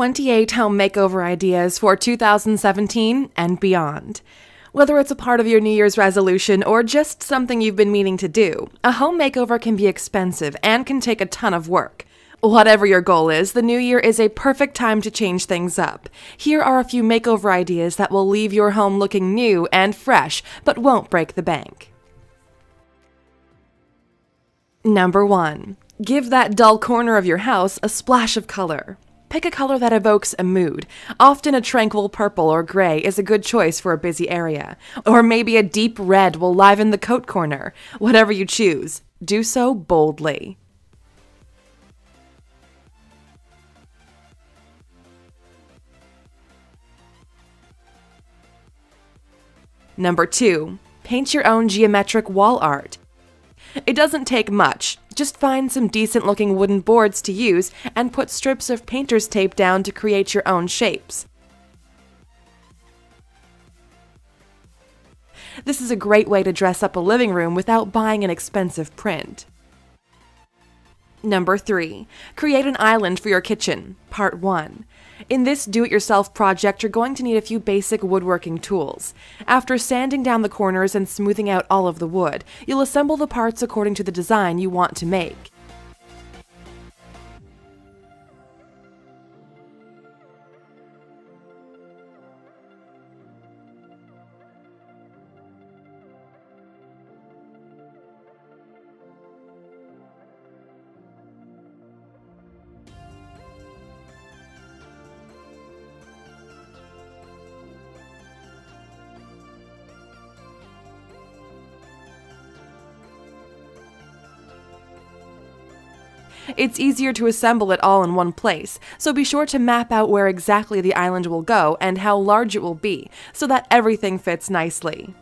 28 home makeover ideas for 2017 and beyond. Whether it's a part of your New Year's resolution or just something you've been meaning to do, a home makeover can be expensive and can take a ton of work. Whatever your goal is, the new year is a perfect time to change things up. Here are a few makeover ideas that will leave your home looking new and fresh, but won't break the bank. Number 1. Give that dull corner of your house a splash of color. Pick a color that evokes a mood. Often a tranquil purple or gray is a good choice for a busy area. Or maybe a deep red will liven the coat corner. Whatever you choose, do so boldly. Number 2. Paint your own geometric wall art. It doesn't take much. Just find some decent-looking wooden boards to use and put strips of painter's tape down to create your own shapes. This is a great way to dress up a living room without buying an expensive print. Number 3. Create an island for your kitchen, Part 1. In this do-it-yourself project, you're going to need a few basic woodworking tools. After sanding down the corners and smoothing out all of the wood, you'll assemble the parts according to the design you want to make. It's easier to assemble it all in one place, so be sure to map out where exactly the island will go and how large it will be, so that everything fits nicely.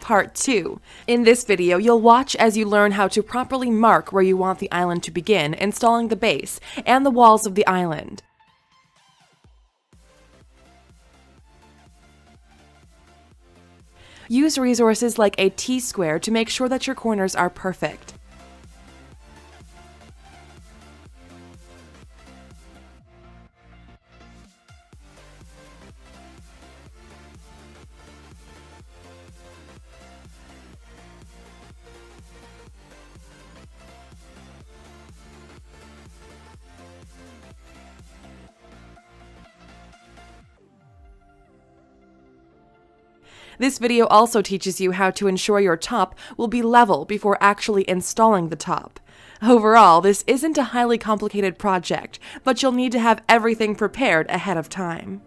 Part 2. In this video, you'll watch as you learn how to properly mark where you want the island to begin, installing the base and the walls of the island. Use resources like a T-square to make sure that your corners are perfect. This video also teaches you how to ensure your top will be level before actually installing the top. Overall, this isn't a highly complicated project, but you'll need to have everything prepared ahead of time.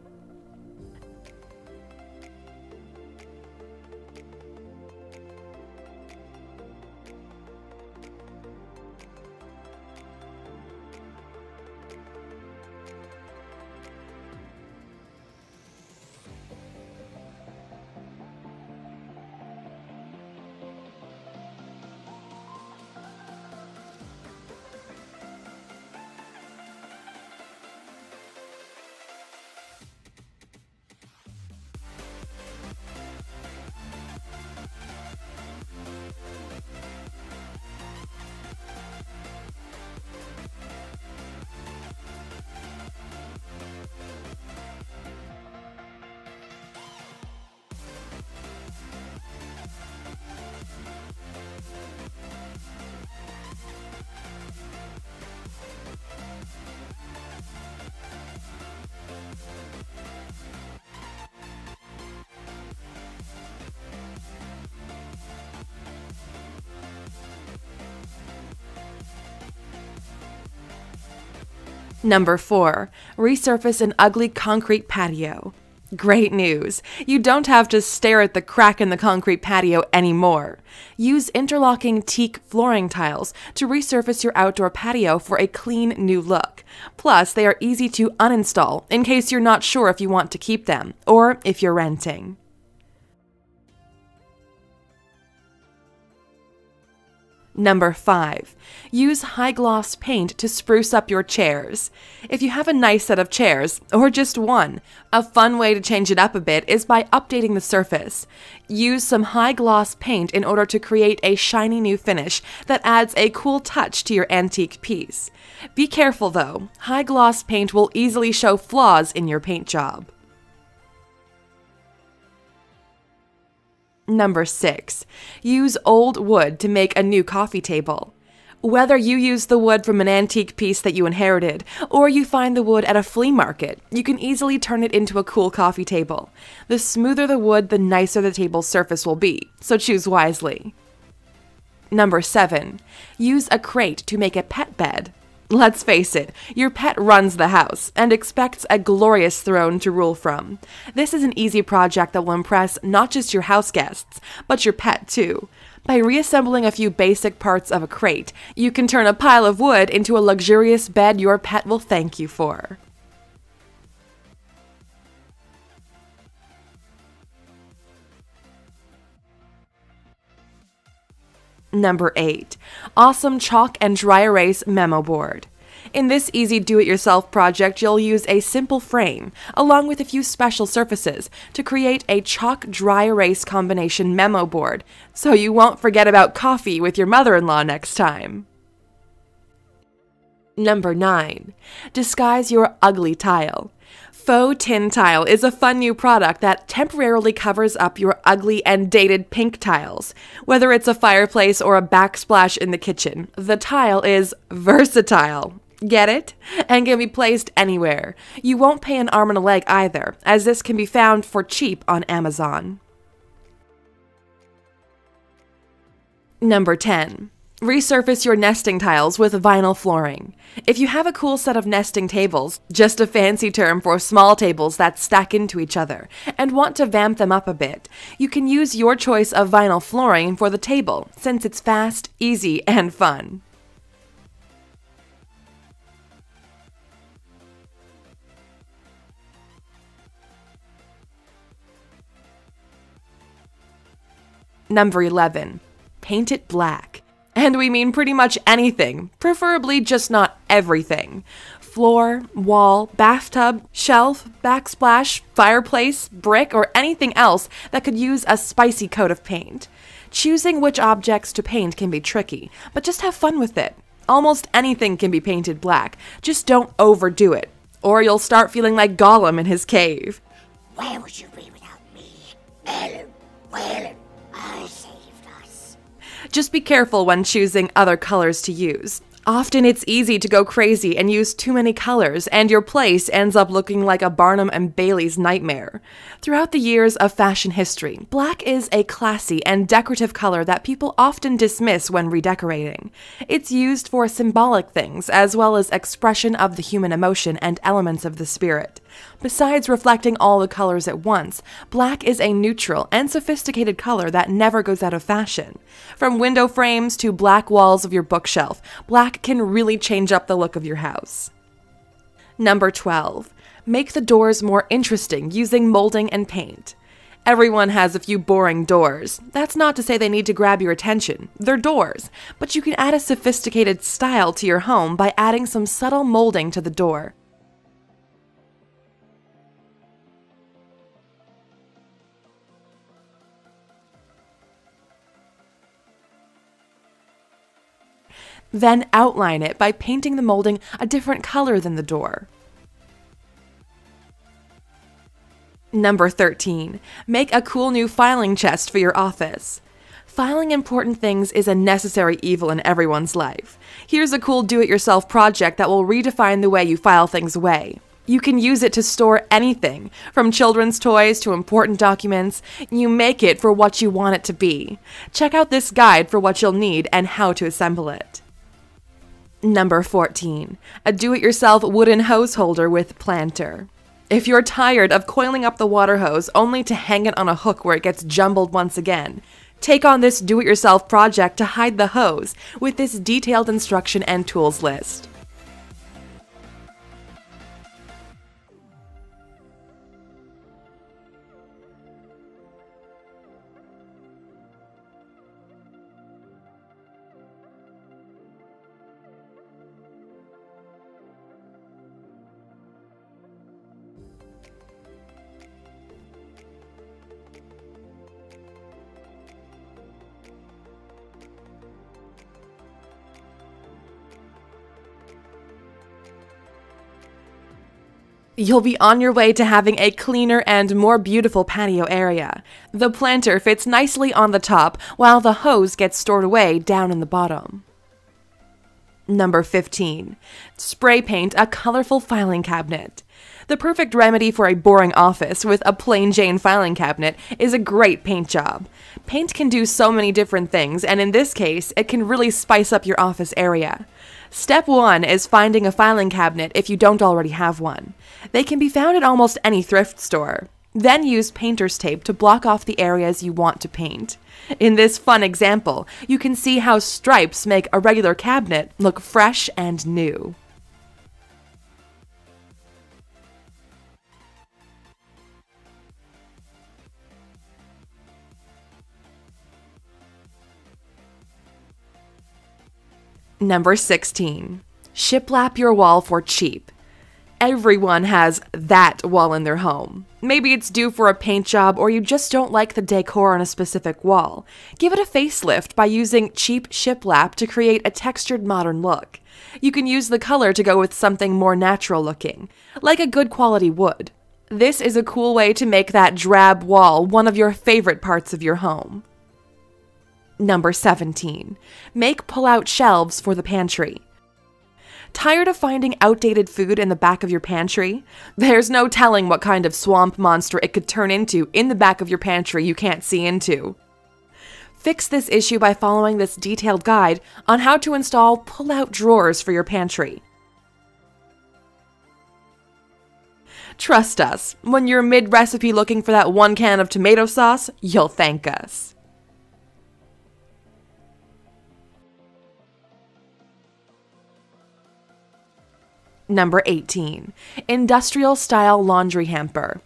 Number 4. Resurface an ugly concrete patio. Great news! You don't have to stare at the crack in the concrete patio anymore. Use interlocking teak flooring tiles to resurface your outdoor patio for a clean new look. Plus, they are easy to uninstall in case you're not sure if you want to keep them or if you're renting. Number 5. Use high-gloss paint to spruce up your chairs. If you have a nice set of chairs, or just one, a fun way to change it up a bit is by updating the surface. Use some high-gloss paint in order to create a shiny new finish that adds a cool touch to your antique piece. Be careful though, high-gloss paint will easily show flaws in your paint job. Number 6. Use old wood to make a new coffee table. Whether you use the wood from an antique piece that you inherited, or you find the wood at a flea market, you can easily turn it into a cool coffee table. The smoother the wood, the nicer the table's surface will be, so choose wisely. Number 7. Use a crate to make a pet bed. Let's face it, your pet runs the house and expects a glorious throne to rule from. This is an easy project that will impress not just your house guests, but your pet too. By reassembling a few basic parts of a crate, you can turn a pile of wood into a luxurious bed your pet will thank you for. Number 8. Awesome chalk and dry erase memo board. In this easy do-it-yourself project, you'll use a simple frame, along with a few special surfaces, to create a chalk dry erase combination memo board, so you won't forget about coffee with your mother-in-law next time. Number 9. Disguise your ugly tile. Faux tin tile is a fun new product that temporarily covers up your ugly and dated pink tiles. Whether it's a fireplace or a backsplash in the kitchen, the tile is versatile. Get it? And can be placed anywhere. You won't pay an arm and a leg either, as this can be found for cheap on Amazon. Number 10. Resurface your nesting tiles with vinyl flooring. If you have a cool set of nesting tables, just a fancy term for small tables that stack into each other, and want to vamp them up a bit, you can use your choice of vinyl flooring for the table, since it's fast, easy, and fun. Number 11. Paint it black. And we mean pretty much anything, preferably just not everything. Floor, wall, bathtub, shelf, backsplash, fireplace, brick, or anything else that could use a spicy coat of paint. Choosing which objects to paint can be tricky, but just have fun with it. Almost anything can be painted black, just don't overdo it, or you'll start feeling like Gollum in his cave. Where would you be without me? Well, I say. Just be careful when choosing other colors to use. Often it's easy to go crazy and use too many colors, and your place ends up looking like a Barnum and Bailey's nightmare. Throughout the years of fashion history, black is a classy and decorative color that people often dismiss when redecorating. It's used for symbolic things as well as expression of the human emotion and elements of the spirit. Besides reflecting all the colors at once, black is a neutral and sophisticated color that never goes out of fashion. From window frames to black walls of your bookshelf, black can really change up the look of your house. Number 12. Make the doors more interesting using molding and paint. Everyone has a few boring doors. That's not to say they need to grab your attention. They're doors. But you can add a sophisticated style to your home by adding some subtle molding to the door. Then outline it by painting the molding a different color than the door. Number 13. Make a cool new filing chest for your office. Filing important things is a necessary evil in everyone's life. Here's a cool do-it-yourself project that will redefine the way you file things away. You can use it to store anything, from children's toys to important documents. You make it for what you want it to be. Check out this guide for what you'll need and how to assemble it. Number 14. A do-it-yourself wooden hose holder with planter. If you're tired of coiling up the water hose only to hang it on a hook where it gets jumbled once again, take on this do-it-yourself project to hide the hose with this detailed instruction and tools list. You'll be on your way to having a cleaner and more beautiful patio area. The planter fits nicely on the top, while the hose gets stored away down in the bottom. Number 15. Spray paint a colorful filing cabinet. The perfect remedy for a boring office with a plain Jane filing cabinet is a great paint job. Paint can do so many different things, and in this case, it can really spice up your office area. Step 1 is finding a filing cabinet if you don't already have one. They can be found at almost any thrift store. Then use painter's tape to block off the areas you want to paint. In this fun example, you can see how stripes make a regular cabinet look fresh and new. Number 16. Shiplap your wall for cheap. Everyone has that wall in their home. Maybe it's due for a paint job or you just don't like the decor on a specific wall. Give it a facelift by using cheap shiplap to create a textured modern look. You can use the color to go with something more natural looking, like a good quality wood. This is a cool way to make that drab wall one of your favorite parts of your home. Number 17. Make pull-out shelves for the pantry. Tired of finding outdated food in the back of your pantry? There's no telling what kind of swamp monster it could turn into in the back of your pantry you can't see into. Fix this issue by following this detailed guide on how to install pull-out drawers for your pantry. Trust us, when you're mid-recipe looking for that one can of tomato sauce, you'll thank us. Number 18. Industrial-style laundry hamper.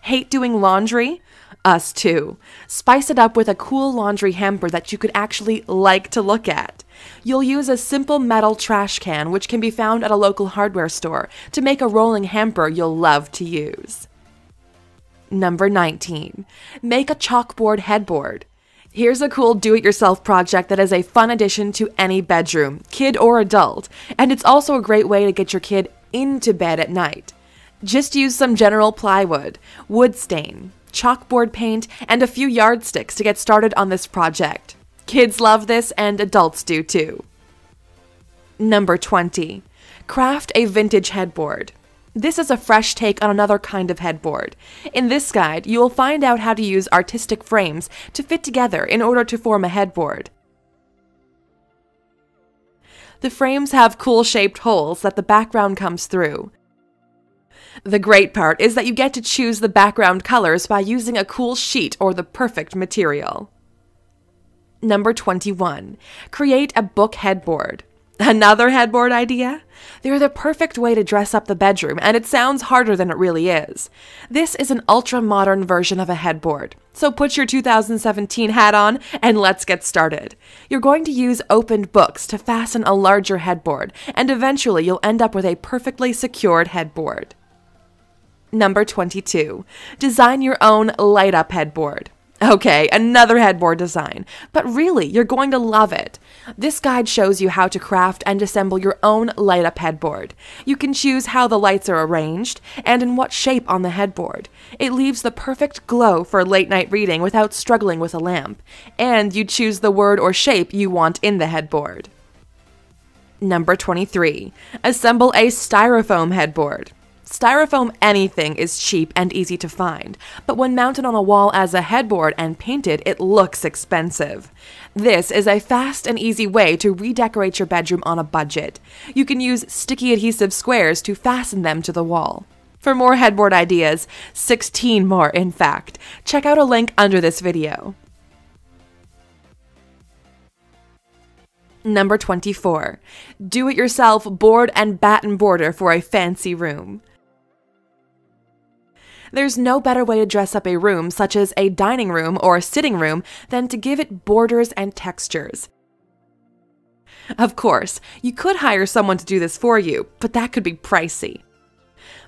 Hate doing laundry? Us too. Spice it up with a cool laundry hamper that you could actually like to look at. You'll use a simple metal trash can, which can be found at a local hardware store, to make a rolling hamper you'll love to use. Number 19. Make a chalkboard headboard. Here's a cool do-it-yourself project that is a fun addition to any bedroom, kid or adult, and it's also a great way to get your kid into bed at night. Just use some general plywood, wood stain, chalkboard paint, and a few yardsticks to get started on this project. Kids love this and adults do too. Number 20. Craft a vintage headboard. This is a fresh take on another kind of headboard. In this guide, you will find out how to use artistic frames to fit together in order to form a headboard. The frames have cool shaped holes that the background comes through. The great part is that you get to choose the background colors by using a cool sheet or the perfect material. Number 21. Create a book headboard. Another headboard idea? They're the perfect way to dress up the bedroom, and it sounds harder than it really is. This is an ultra-modern version of a headboard, so put your 2017 hat on and let's get started. You're going to use opened books to fasten a larger headboard, and eventually you'll end up with a perfectly secured headboard. Number 22. Design your own light-up headboard. Okay, another headboard design, but really, you're going to love it. This guide shows you how to craft and assemble your own light-up headboard. You can choose how the lights are arranged and in what shape on the headboard. It leaves the perfect glow for late-night reading without struggling with a lamp, and you choose the word or shape you want in the headboard. Number 23. Assemble a styrofoam headboard. Styrofoam anything is cheap and easy to find, but when mounted on a wall as a headboard and painted, it looks expensive. This is a fast and easy way to redecorate your bedroom on a budget. You can use sticky adhesive squares to fasten them to the wall. For more headboard ideas, 16 more in fact, check out a link under this video. Number 24. Do-it-yourself board and batten border for a fancy room. There's no better way to dress up a room, such as a dining room or a sitting room, than to give it borders and textures. Of course, you could hire someone to do this for you, but that could be pricey.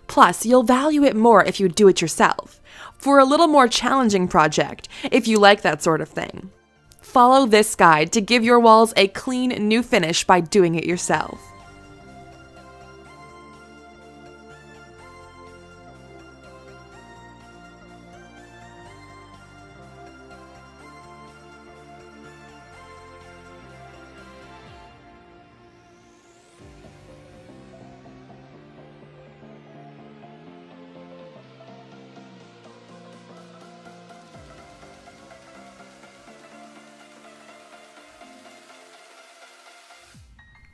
Plus, you'll value it more if you do it yourself, for a little more challenging project, if you like that sort of thing. Follow this guide to give your walls a clean, new finish by doing it yourself.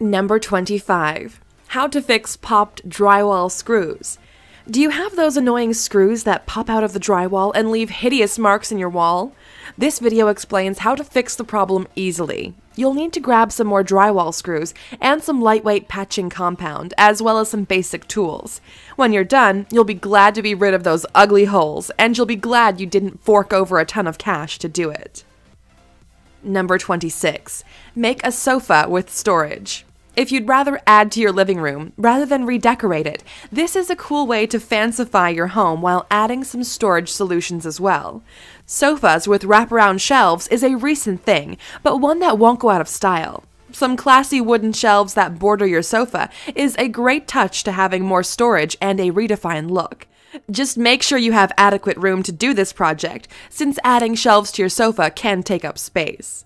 Number 25. How to fix popped drywall screws. Do you have those annoying screws that pop out of the drywall and leave hideous marks in your wall? This video explains how to fix the problem easily. You'll need to grab some more drywall screws and some lightweight patching compound, as well as some basic tools. When you're done, you'll be glad to be rid of those ugly holes, and you'll be glad you didn't fork over a ton of cash to do it. Number 26. Make a sofa with storage. If you'd rather add to your living room rather than redecorate it, this is a cool way to fancify your home while adding some storage solutions as well. Sofas with wraparound shelves is a recent thing, but one that won't go out of style. Some classy wooden shelves that border your sofa is a great touch to having more storage and a redefined look. Just make sure you have adequate room to do this project, since adding shelves to your sofa can take up space.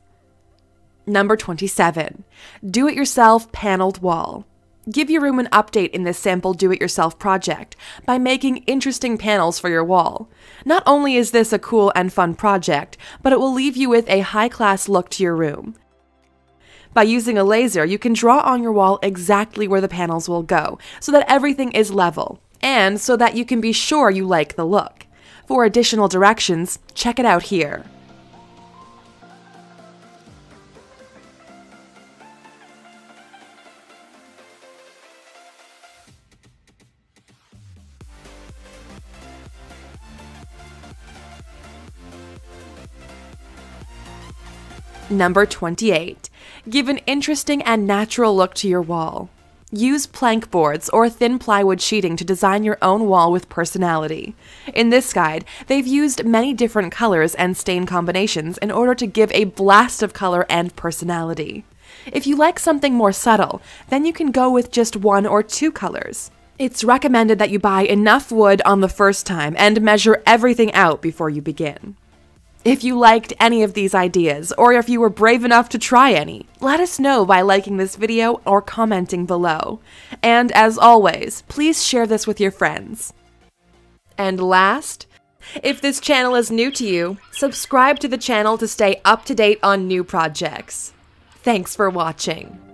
Number 27. Do-it-yourself paneled wall. Give your room an update in this sample do-it-yourself project by making interesting panels for your wall. Not only is this a cool and fun project, but it will leave you with a high-class look to your room. By using a laser, you can draw on your wall exactly where the panels will go, so that everything is level, and so that you can be sure you like the look. For additional directions, check it out here. Number 28. Give an interesting and natural look to your wall. Use plank boards or thin plywood sheeting to design your own wall with personality. In this guide, they've used many different colors and stain combinations in order to give a blast of color and personality. If you like something more subtle, then you can go with just one or two colors. It's recommended that you buy enough wood on the first time and measure everything out before you begin. If you liked any of these ideas, or if you were brave enough to try any, let us know by liking this video or commenting below. And as always, please share this with your friends. And last, if this channel is new to you, subscribe to the channel to stay up to date on new projects. Thanks for watching.